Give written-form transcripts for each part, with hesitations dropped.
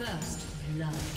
First love.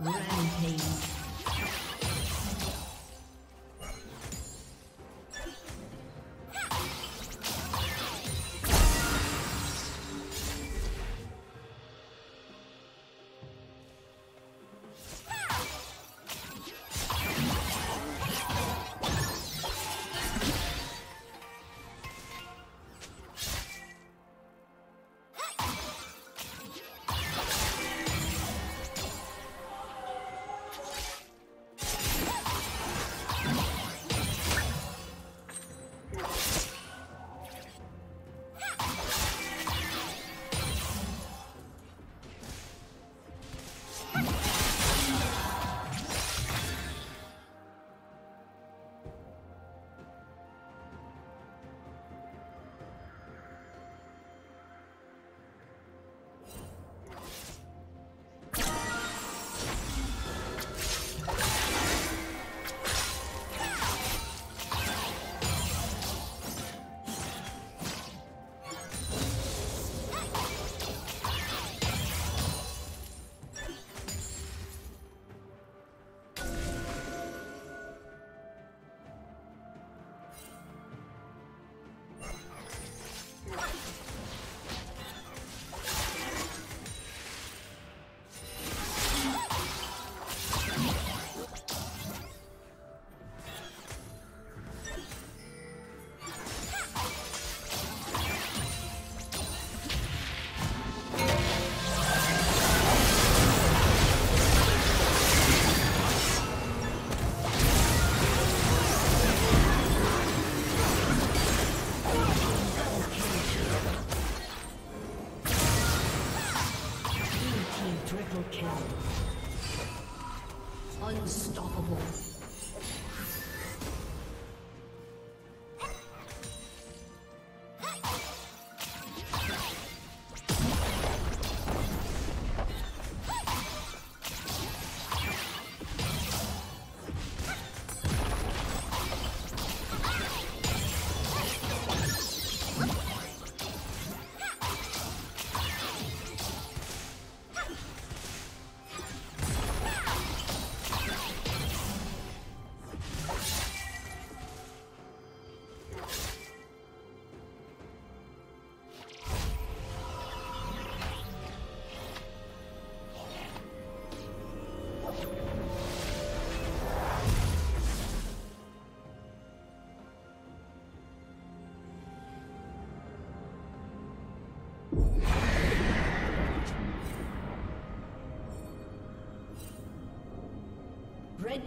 Rampage. Red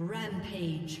Rampage.